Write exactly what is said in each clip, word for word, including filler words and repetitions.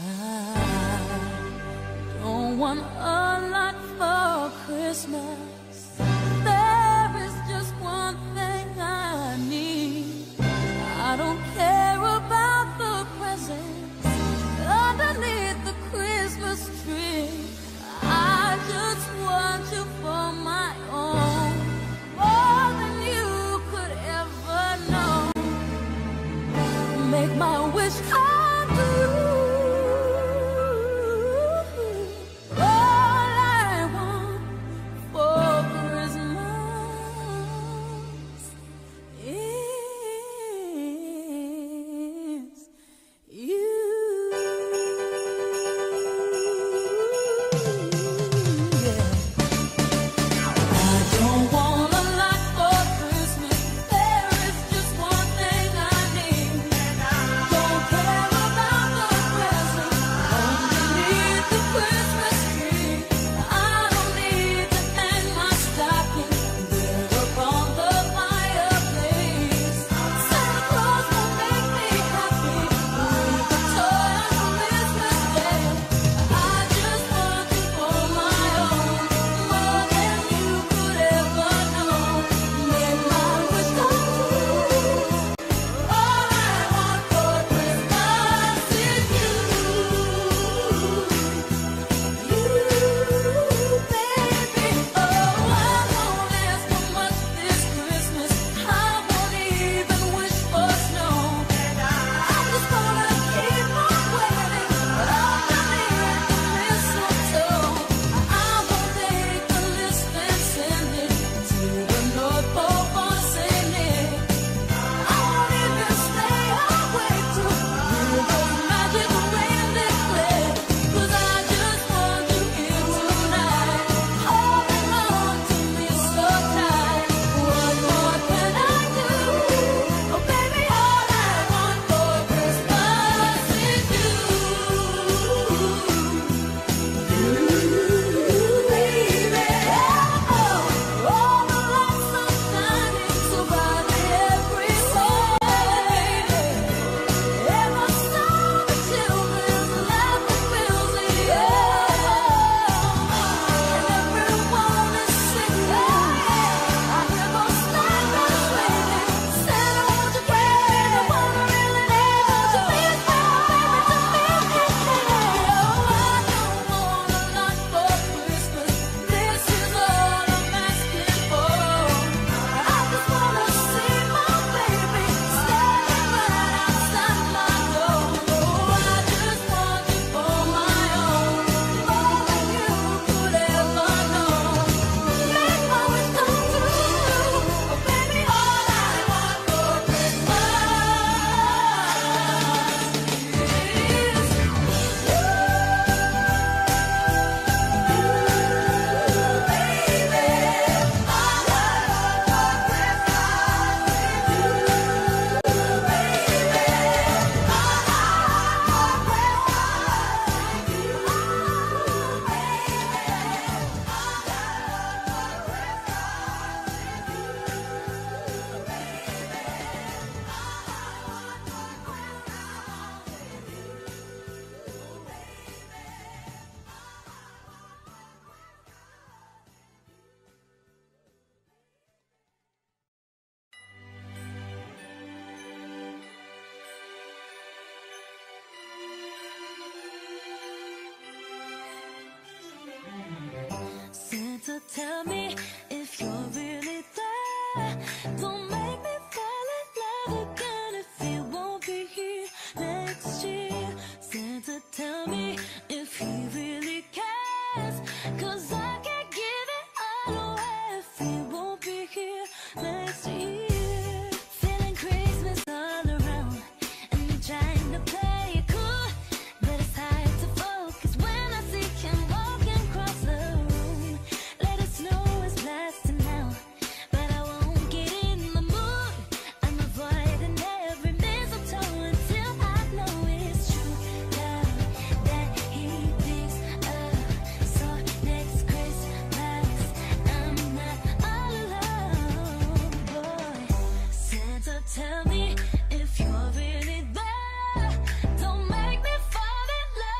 I don't want a lot for Christmas. There is just one thing I need. I don't care about the presents underneath the Christmas tree. I just want you for my own, more than you could ever know. Make my wish come true. So tell me if you're really there. Don't make me fall in love again if you won't be here next year. Santa, tell me if he really cares, 'cause I can't give it all away if he won't be here next year. Feeling Christmas all around, and me trying to play it cool, but it's hard to focus when I see him walking across the tell me if you're really there. Don't make me fall in love.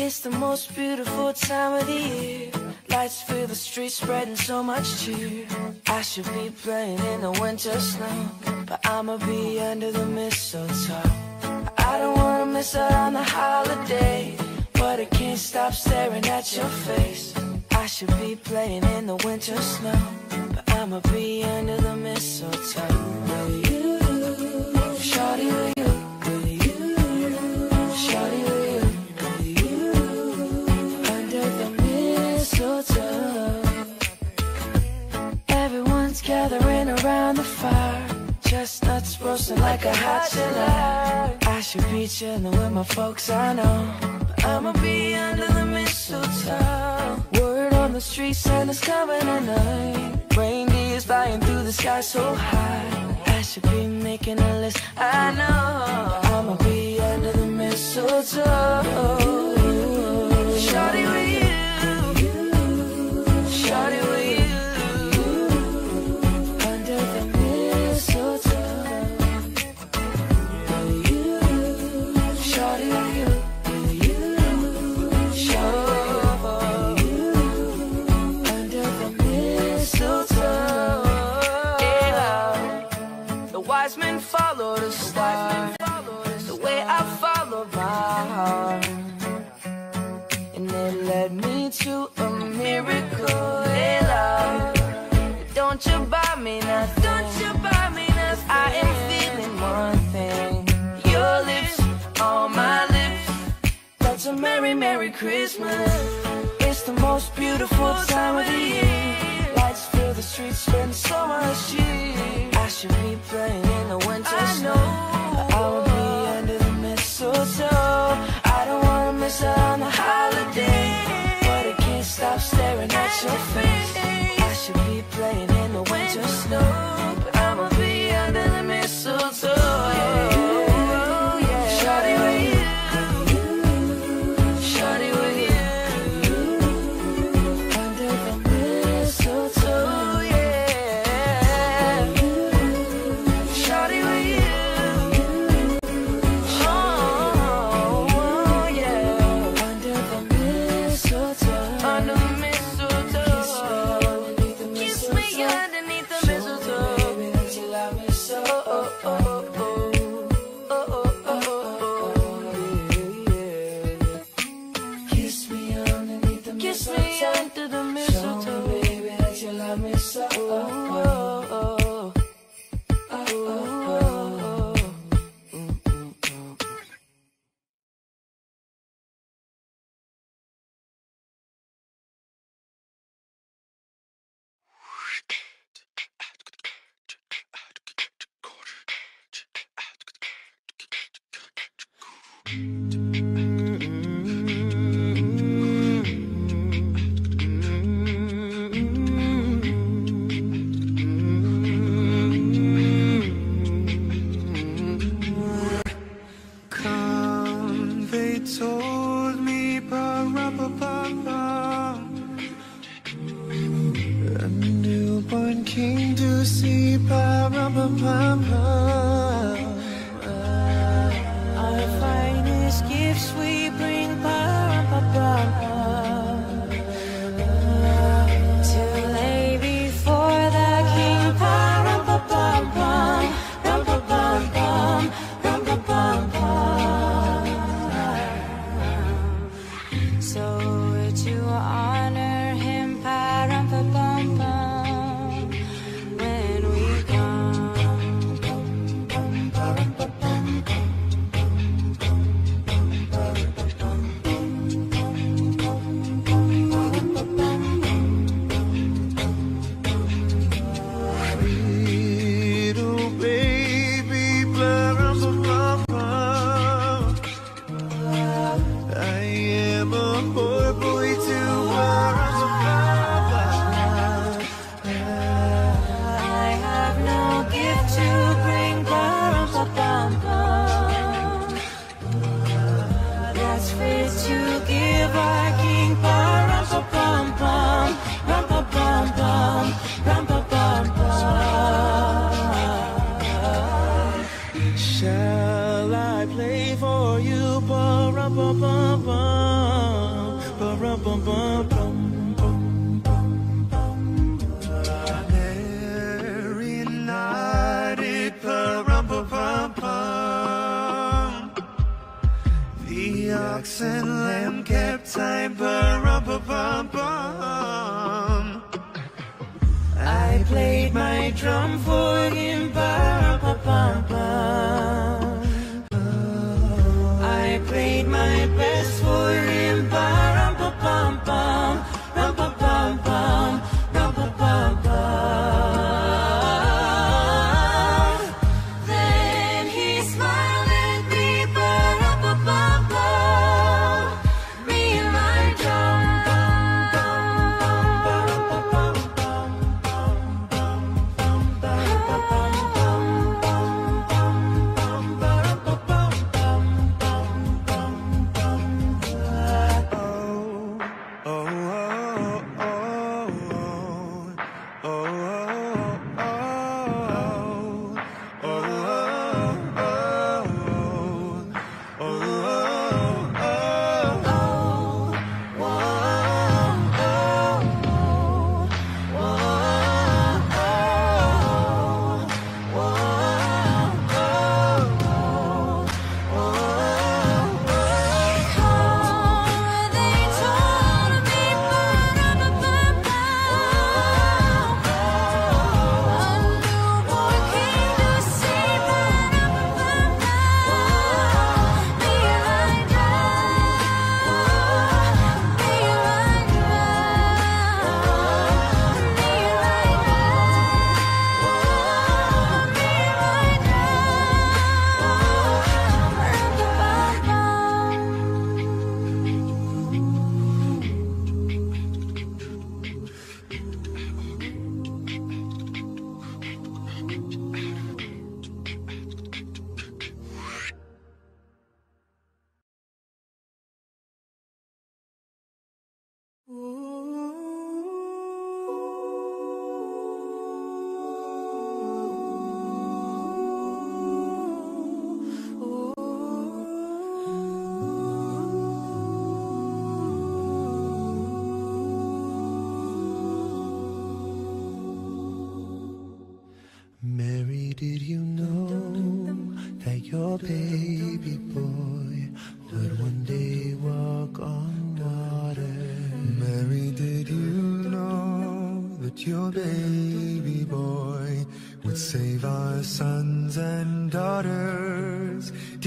It's the most beautiful time of the year. Lights fill the streets, spreading so much cheer. I should be playing in the winter snow, but I'ma be under the mistletoe. I don't wanna miss out on the holiday, but I can't stop staring at your face. I should be playing in the winter snow, but I'ma be under the mistletoe. Will you, shawty, will you, will you, shawty, will you? Everyone's gathering around the fire, chestnuts roasting like a hot July. I should be chilling with my folks, I know, but I'ma be under the mistletoe. Word on the street, Santa's coming tonight. Reindeers flying through the sky so high. I should be making a list, I know, but I'ma be under the mistletoe. Shawty with you, shawty with you, under the mistletoe. Merry Christmas. It's the most beautiful time of the year. Lights fill the streets, spend so much cheer. I should be playing in the winter snow, but I will be under the mistletoe. I don't want to miss out on the holiday, but I can't stop staring at your face. I should be playing in the winter snow, but I will be under the mistletoe.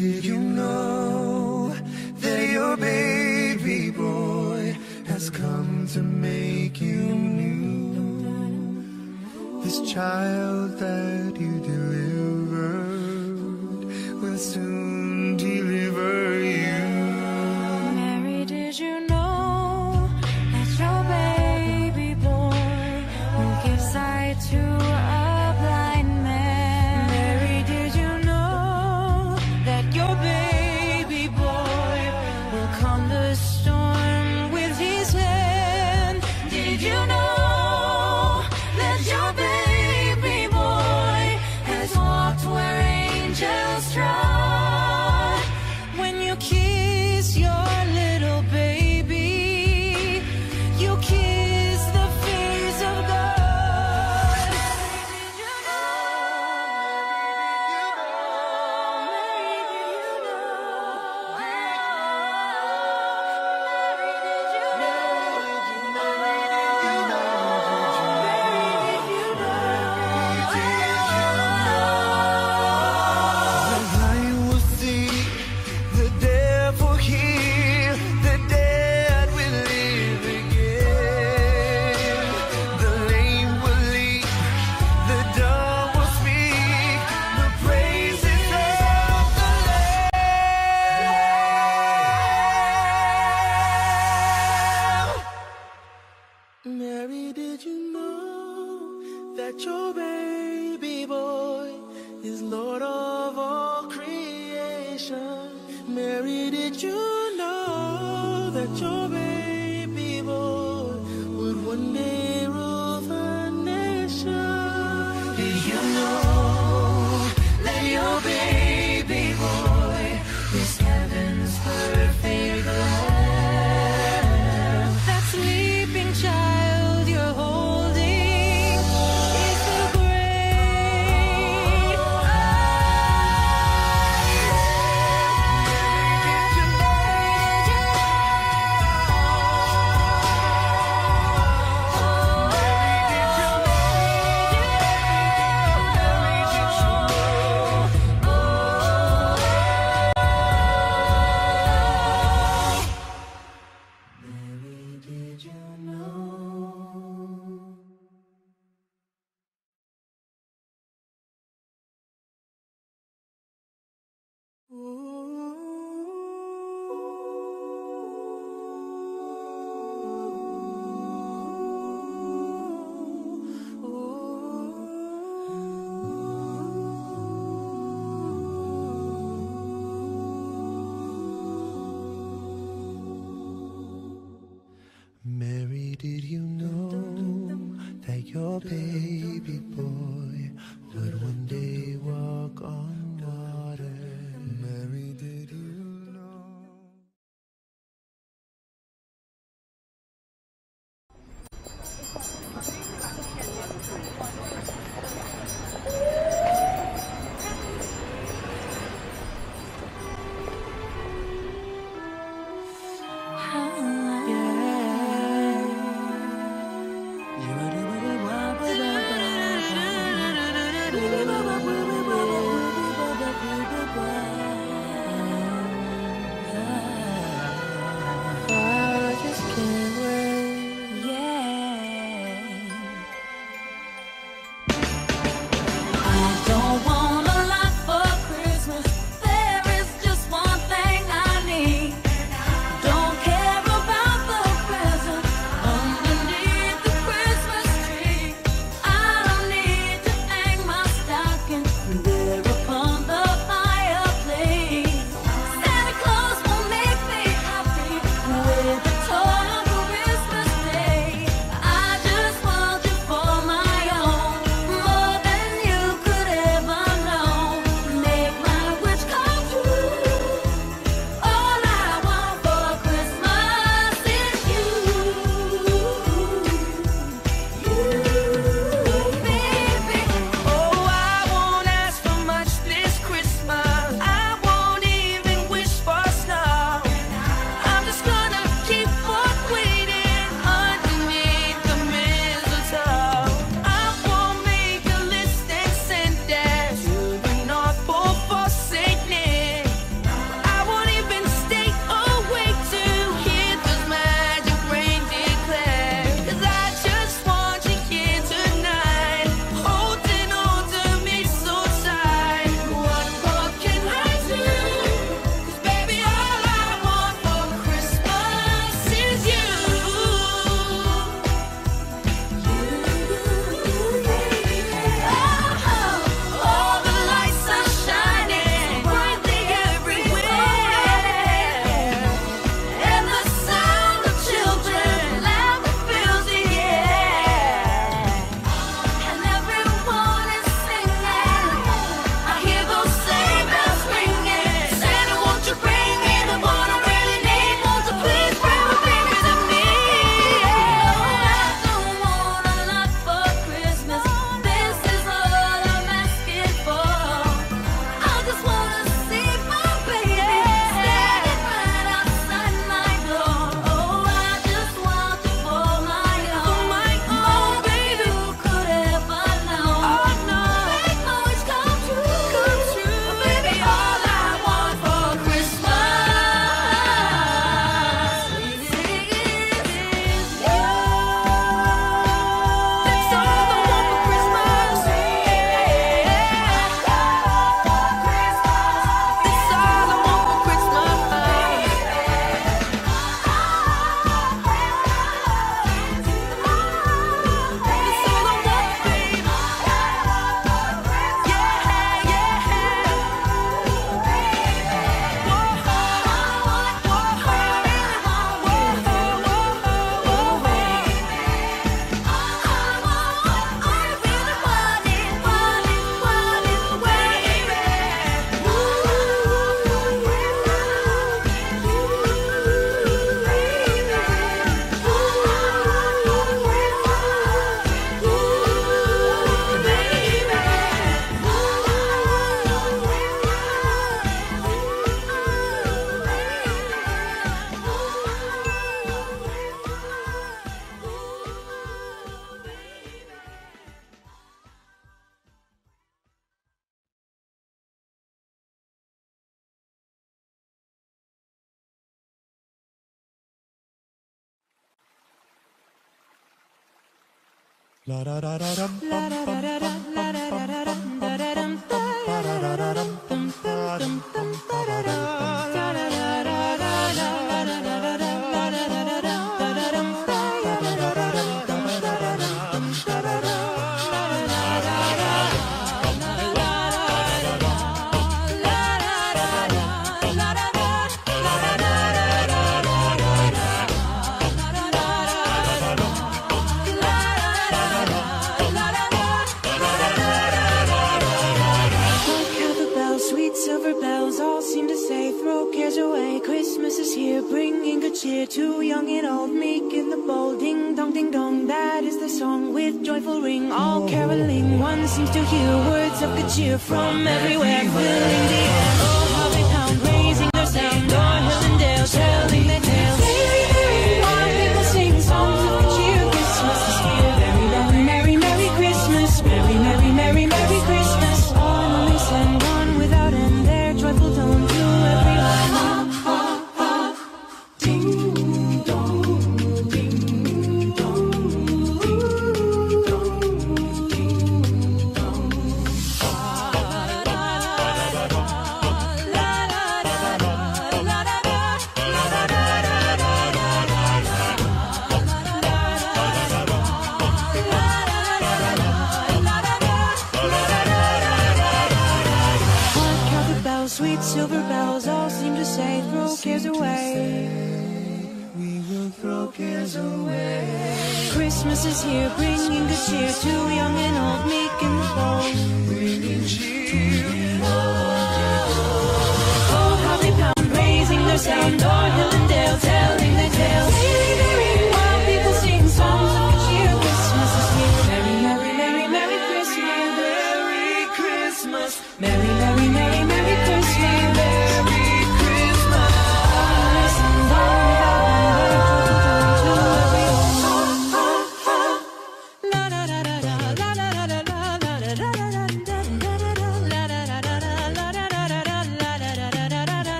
Did you know that your baby boy has come to make you new? This child that you delivered will soon deliver you. Mary, did you know that your baby boy will give sight to us?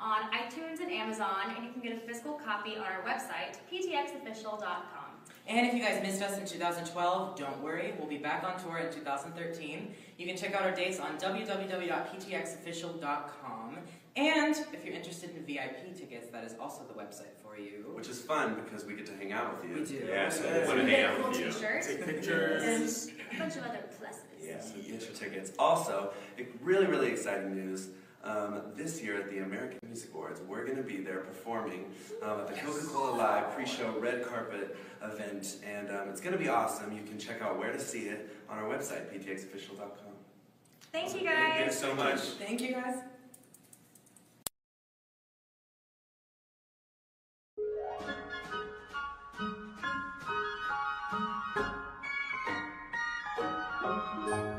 On iTunes and Amazon, and you can get a physical copy on our website, p t x official dot com. And if you guys missed us in two thousand twelve, don't worry, we'll be back on tour in two thousand thirteen. You can check out our dates on w w w dot p t x official dot com. And if you're interested in V I P tickets, that is also the website for you. Which is fun because we get to hang out with you. We do. Yeah, so we want to hang out with you. Take pictures. And a bunch of other pluses. Yeah, so get your tickets. Also, really, really exciting news. Um, this year at the American Music Awards, we're going to be there performing um, at the Coca-Cola Live pre-show red carpet event, and um, it's going to be awesome. You can check out where to see it on our website, p t x official dot com. Thank you, guys. Thank you so much. Thank you, guys.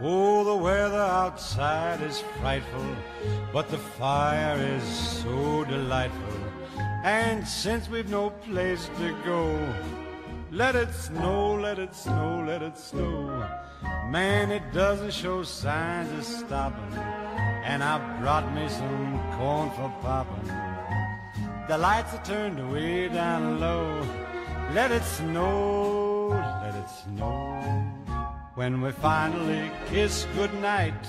Oh, the weather outside is frightful, but the fire is so delightful. And since we've no place to go, let it snow, let it snow, let it snow. Man, it doesn't show signs of stopping, and I brought me some corn for popping. The lights are turned way down low. Let it snow, let it snow. When we finally kiss goodnight,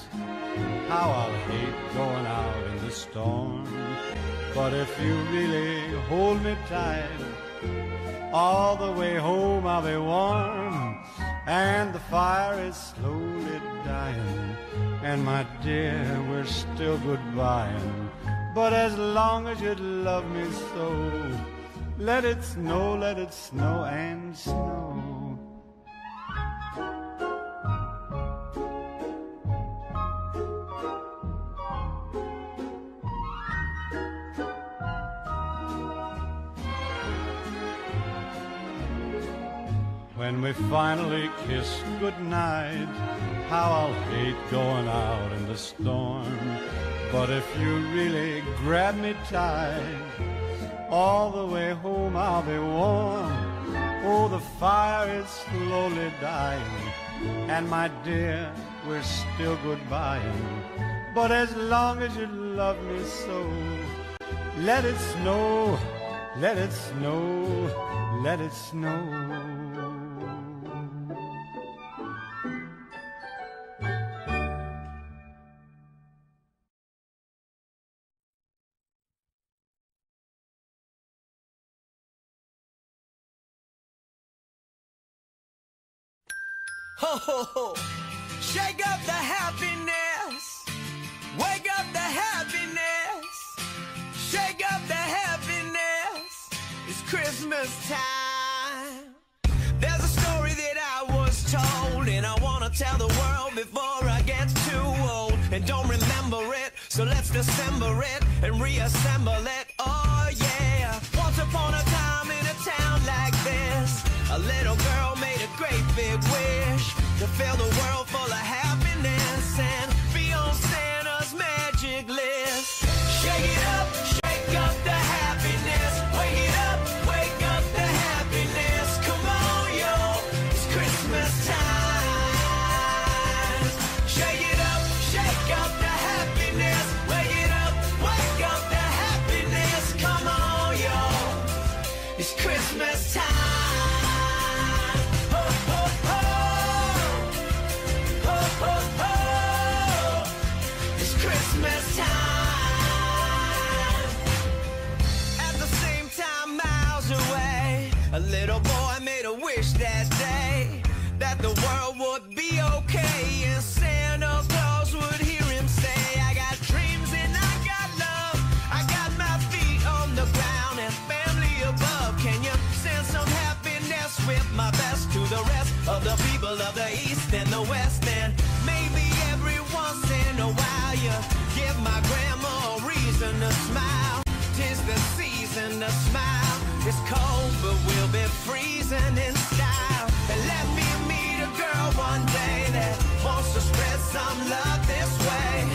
how I'll hate going out in the storm. But if you really hold me tight, all the way home I'll be warm. and the fire is slowly dying, and my dear, we're still goodbying. But as long as you love me so, let it snow, let it snow and snow. When we finally kiss goodnight, how I'll hate going out in the storm. But if you really grab me tight, all the way home I'll be warm. Oh, the fire is slowly dying, and my dear, we're still goodbying. But as long as you love me so, let it snow, let it snow, let it snow. Ho, ho, ho. Shake up the happiness. Wake up the happiness. Shake up the happiness. It's Christmas time. There's a story that I was told, and I want to tell the world before I get too old. And don't remember it, so let's dissemble it and reassemble it. Oh, yeah. Once upon a time in a town like this, a little girl made a great big wish to fill the world full of happiness and be on Santa's magic list. Shake it up, shake up the happiness. Wake it up, wake up the happiness. Come on, yo, it's Christmas time. Shake it up, shake up the happiness. Wake it up, wake up the happiness. Come on, yo, it's Christmas time. Little boy made a wish that day that the world would be okay, and Santa Claus would hear him say, I got dreams and I got love, I got my feet on the ground and family above. Can you send some happiness with my best to the rest of the people of the East and the West? And maybe every once in a while you give my grandma a reason to smile. Tis the season to smile. It's cold, but we'll be freezing in style. And let me meet a girl one day that wants to spread some love this way.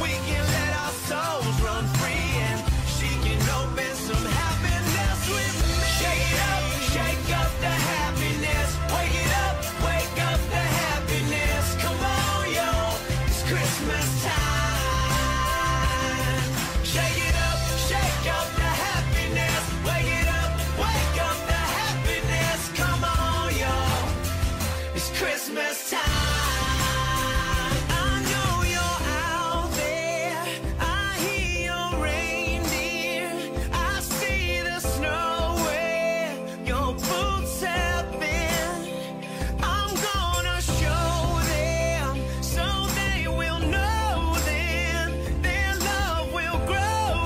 We can let our souls run free, and she can open some happiness with me. Shake it up, shake up the happiness. Wake it up, wake up the happiness. Come on, yo, it's Christmas time. Shake it up, shake up the happiness. Wake it up. Christmas time. I know you're out there. I hear your reindeer. I see the snow where your boots have been. I'm gonna show them so they will know then. Their love will grow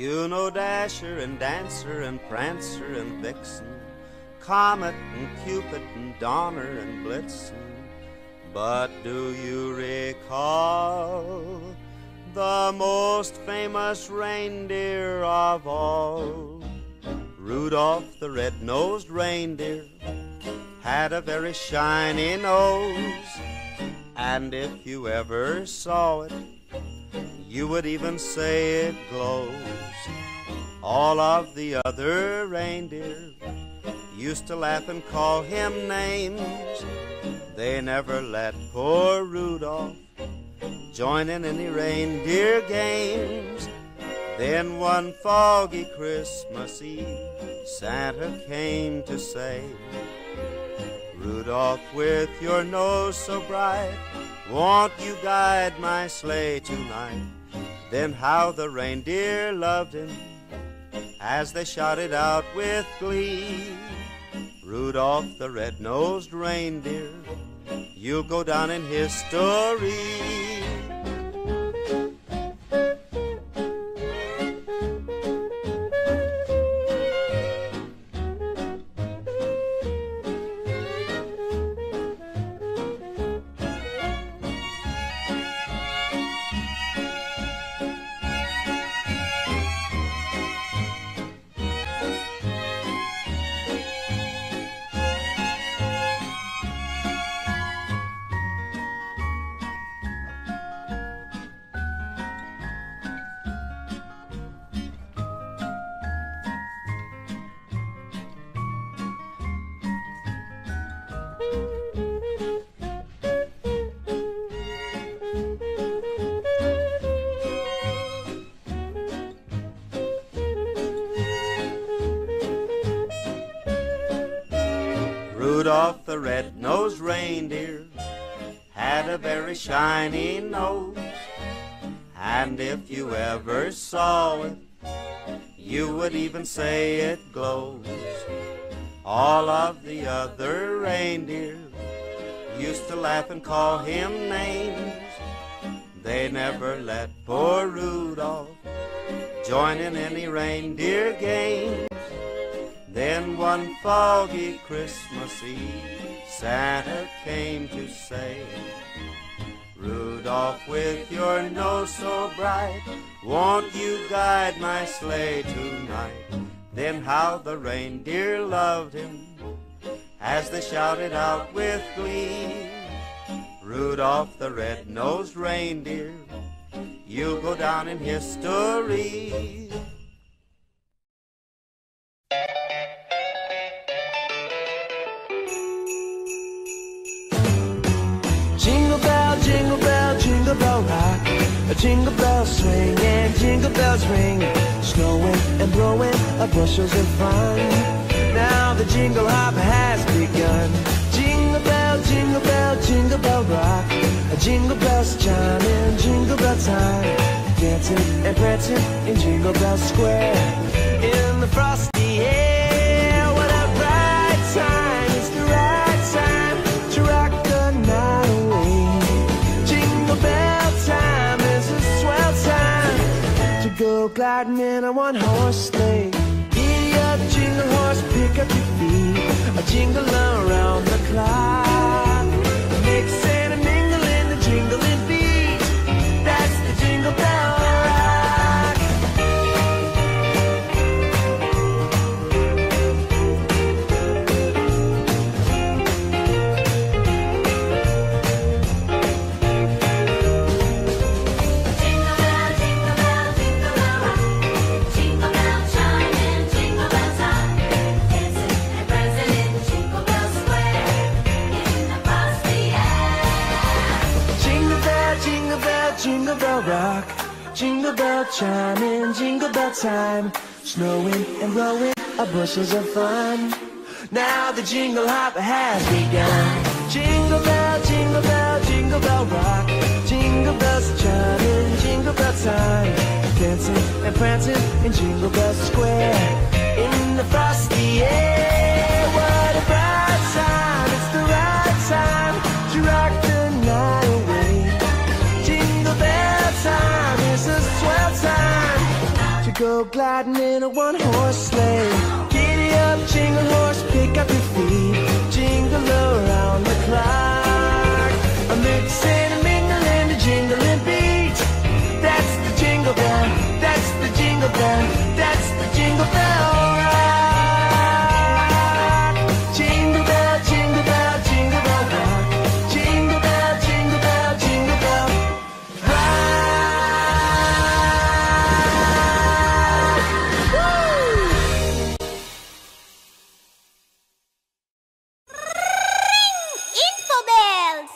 You know Dasher and Dancer and Prancer and Vixen, Comet and Cupid and Donner and Blitzen, but do you recall the most famous reindeer of all? Rudolph the red-nosed reindeer had a very shiny nose, and if you ever saw it, you would even say it glows. All of the other reindeer used to laugh and call him names. They never let poor Rudolph join in any reindeer games. Then one foggy Christmas Eve, Santa came to say, Rudolph, with your nose so bright, won't you guide my sleigh tonight? Then how the reindeer loved him as they shouted out with glee, Rudolph the red-nosed reindeer, you'll go down in history. Rudolph the red-nosed reindeer had a very shiny nose, and if you ever saw it, you would even say it glows. All of the other reindeer used to laugh and call him names. They never let poor Rudolph join in any reindeer games. Then one foggy Christmas Eve, Santa came to say, Rudolph, with your nose so bright, won't you guide my sleigh tonight? Then how the reindeer loved him as they shouted out with glee, Rudolph the red-nosed reindeer, you'll go down in history. Jingle bells ring and jingle bells ring, snowing and blowing a bushels of fun. Now the jingle hop has begun. Jingle bell, jingle bell, jingle bell rock, jingle bells chime in jingle bell time, dancing and prancing in Jingle Bell Square. In the frosty air, what a bright time, it's the right time to rock the night away. Jingle bell time, go gliding in a one-horse sleigh. Giddy up, jingle horse, pick up your feet, a jingle around the clock, mix and a mingle in the jingling beat. That's the Jingle Bell Rock. Jingle bell rock, jingle bell chime in jingle bell time, snowing and blowing a bushels of fun. Now the jingle hop has begun. Jingle bell, jingle bell, jingle bell rock, jingle bells chime in jingle bell time, dancing and prancing in Jingle Bell Square. In the frosty air, what a bright time, it's the right time to rock the night away. Jingle bell time is a swell time to go go gliding in a one-horse sleigh. Giddy up, jingle horse, pick up your feet, jingle around the clock. A mix and a mingle and a jingling beat. That's the jingle bell, that's the jingle bell, that's the jingle bell rock. Jingle bell, jingle bell, jingle bell rock. Jingle bell, jingle bell, jingle bell rock. Woo! Info bells.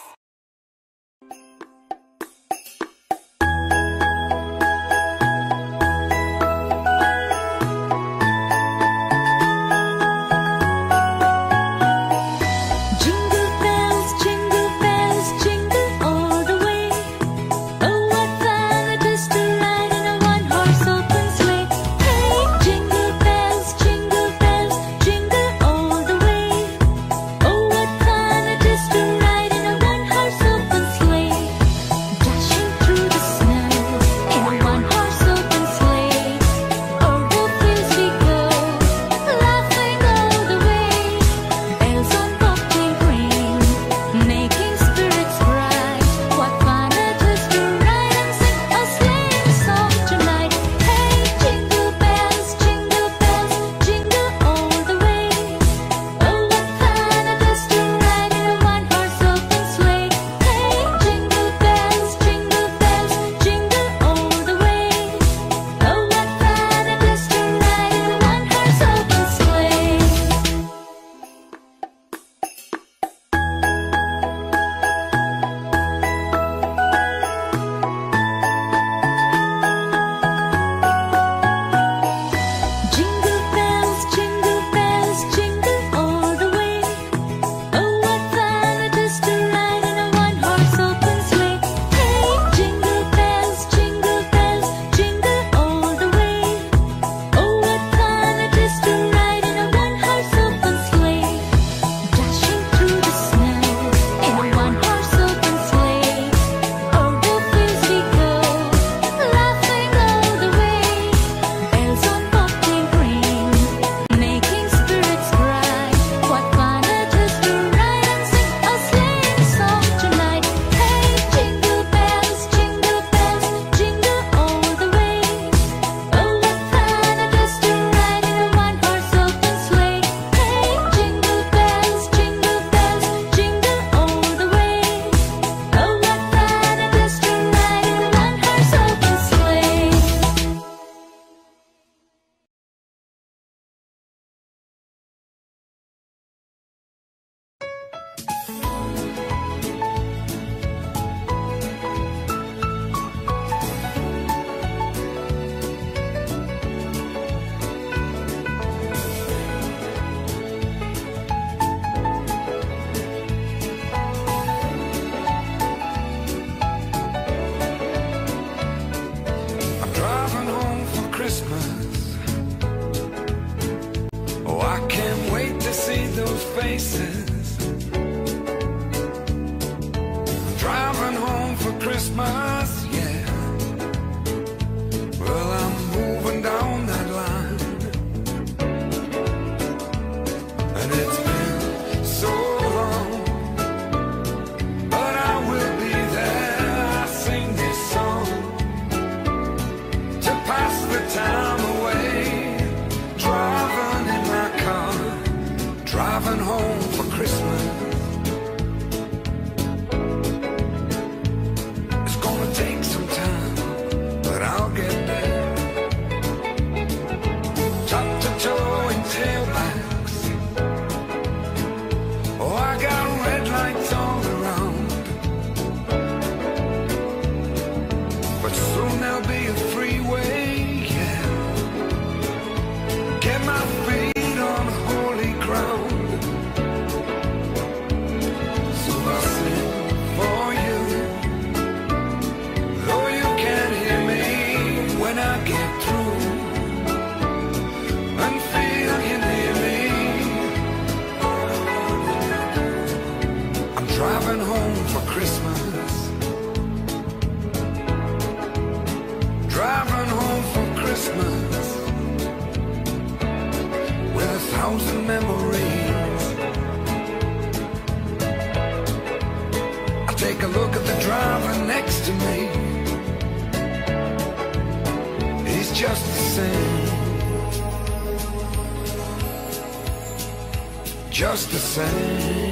just the same.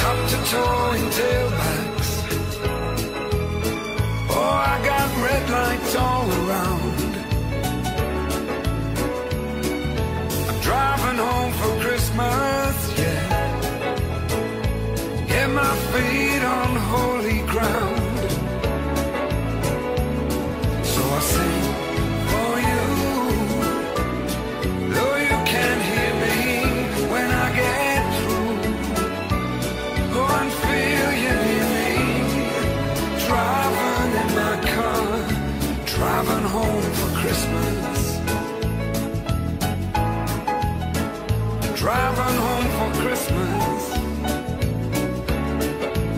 Top to toe in tailbacks, oh, I got red lights all around. I'm driving home for Christmas, yeah, get my feet on holy ground. So I sing for you, though you can't hear me when I get. Driving home for Christmas, driving home for Christmas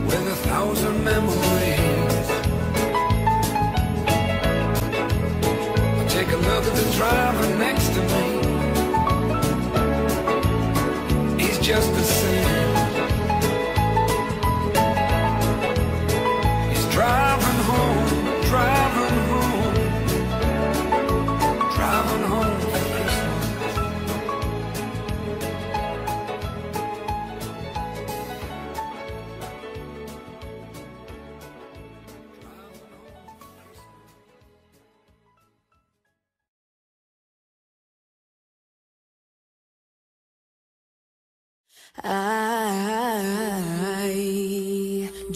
with a thousand memories. I take a look at the driver next to me, he's just the same. He's driving home, driving home. I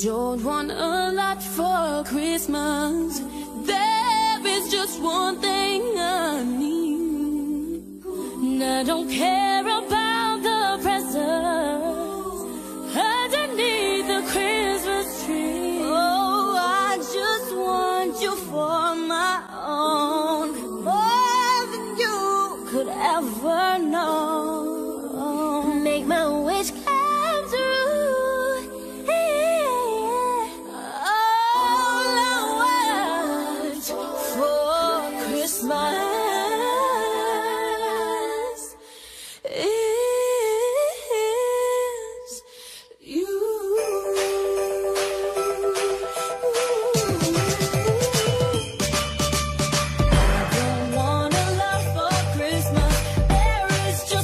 don't want a lot for Christmas. There is just one thing I need, and I don't care about the presents underneath the Christmas tree. Oh, I just want you for my own, more than you could ever know. Make my wish come true. Yeah. All I want for Christmas is you. I don't want a lot for Christmas. There is just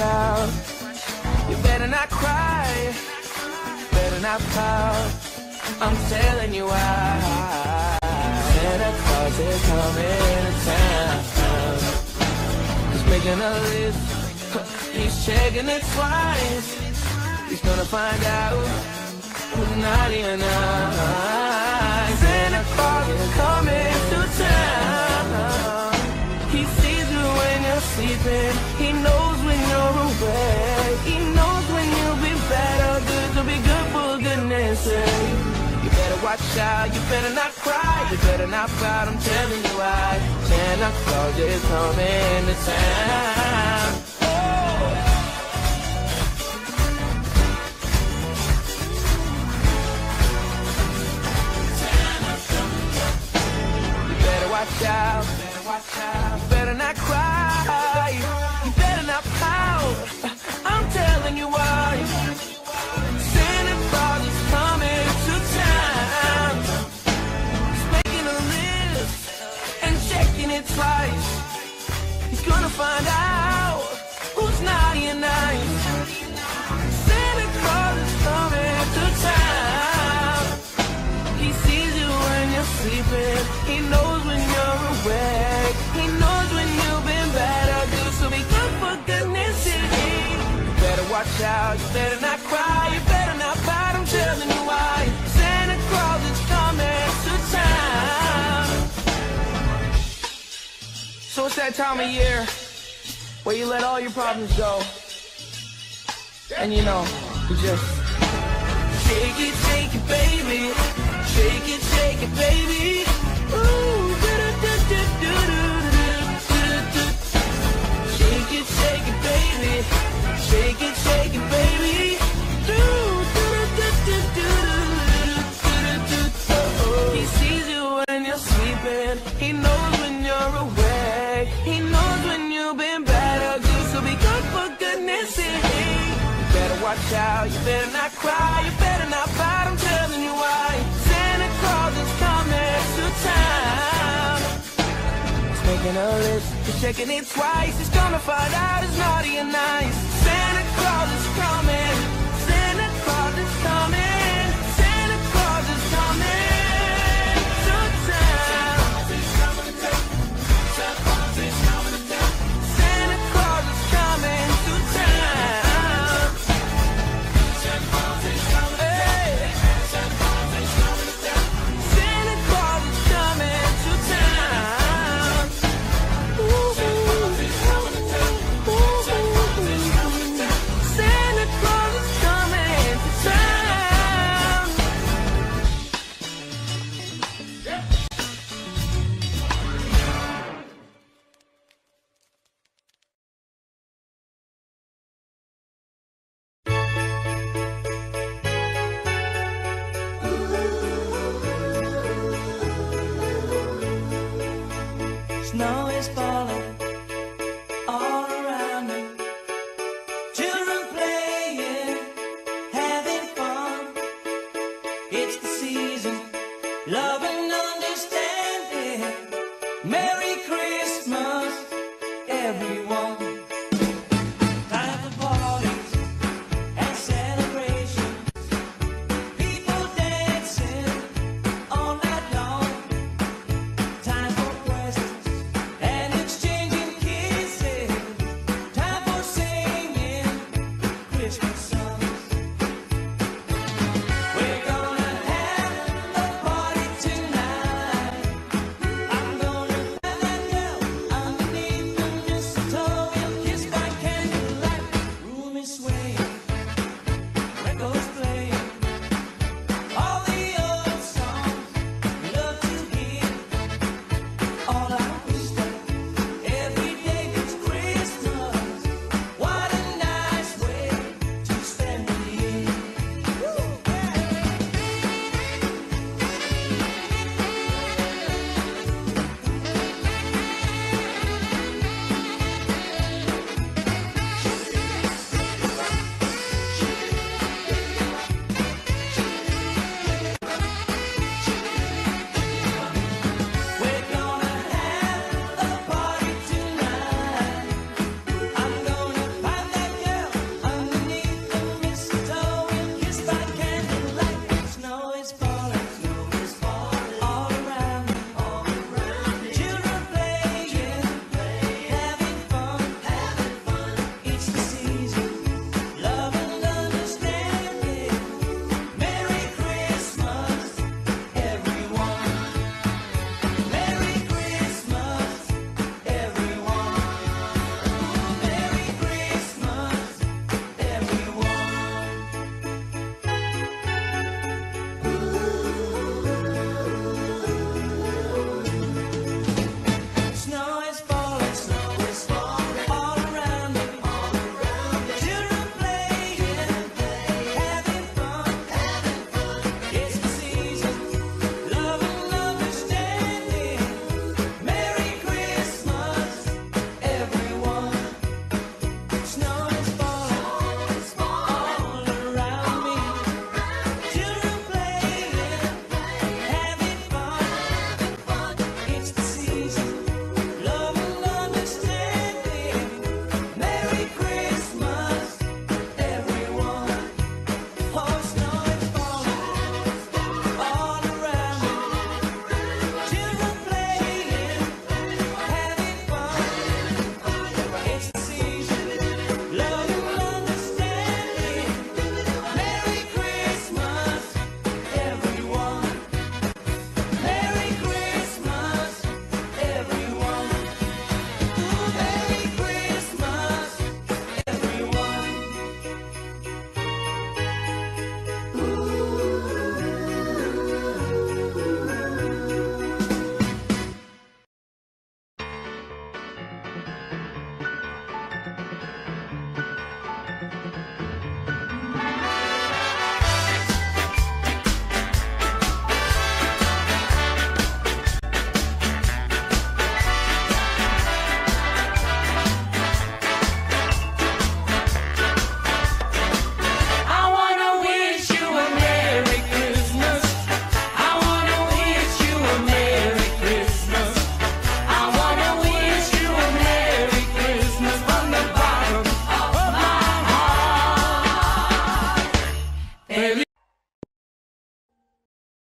child. You better not cry, better not pout. I'm telling you why. Santa Claus is coming to town. He's making a list, he's checking it twice. He's gonna find out who's naughty or not. Santa Claus is coming to town. Sleeping. He knows when you're away. He knows when you'll be better. Good to be good for goodness sake. You better watch out. You better not cry. You better not pout. I'm telling you why. Santa Claus is coming to town. Oh. You better watch out. You better watch out. You better not cry. He's gonna find out who's naughty and nice. Santa Claus is coming to town. He sees you when you're sleeping. He knows when you're awake. He knows when you've been better. Good, so be good for goodness sake. You better watch out. You better not cry. You better not fight. I'm telling you why. Santa Claus is coming to town. So it's that time of year where you let all your problems go, and you know, you just shake it, shake it, baby, shake it, shake it, baby. Ooh, do do do do do do do. Shake it, shake it, baby, shake it, shake it, baby. Do do do do do do do do. He sees you when you're sleeping. He knows when you're awake. He knows when you've been better. Good, so be good for goodness sake. You better watch out. You better not cry. You better not fight. I'm telling you why. Santa Claus is coming to town. He's making a list. He's checking it twice. He's gonna find out it's naughty and nice. Santa Claus is coming. Santa Claus is coming. Santa Claus is coming to town. Tonight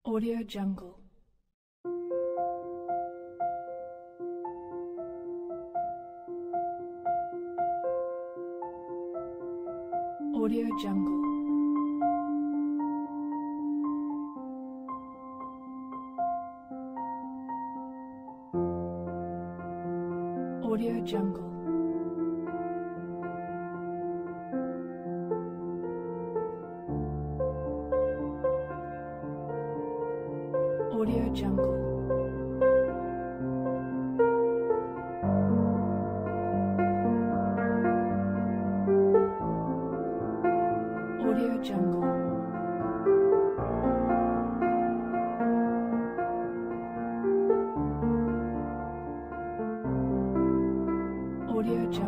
Audio Jungle. Audio Jungle. Audio Jungle. Audio Jungle. Audio Jungle. Audio Jungle. Audio Jungle.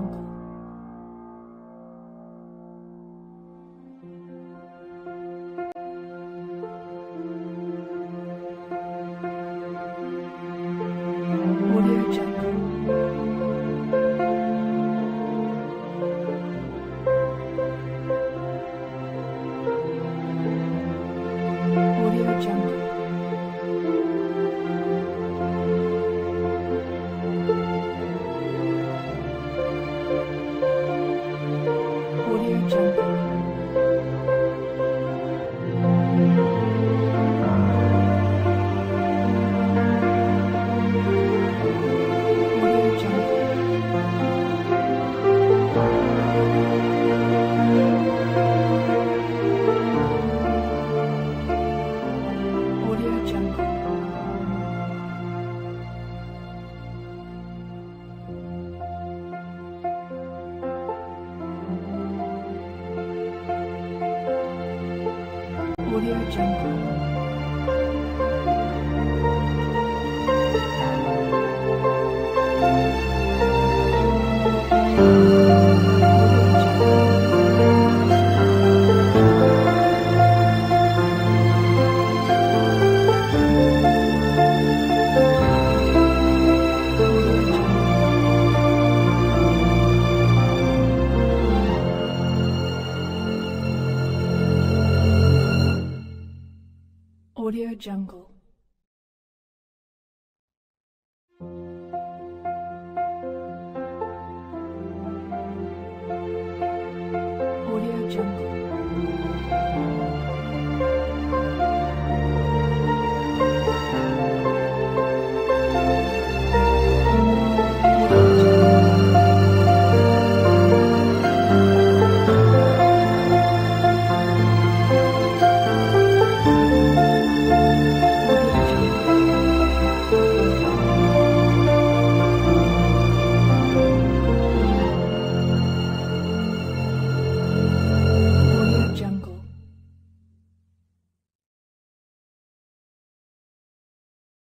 Audio Jungle.